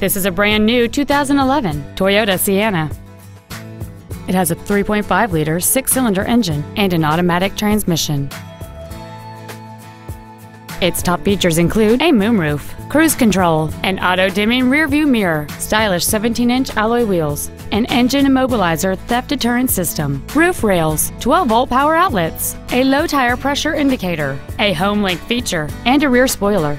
This is a brand new 2011 Toyota Sienna. It has a 3.5-liter 6-cylinder engine and an automatic transmission. Its top features include a moonroof, cruise control, an auto-dimming rearview mirror, stylish 17-inch alloy wheels, an engine immobilizer theft deterrent system, roof rails, 12-volt power outlets, a low tire pressure indicator, a home link feature, and a rear spoiler.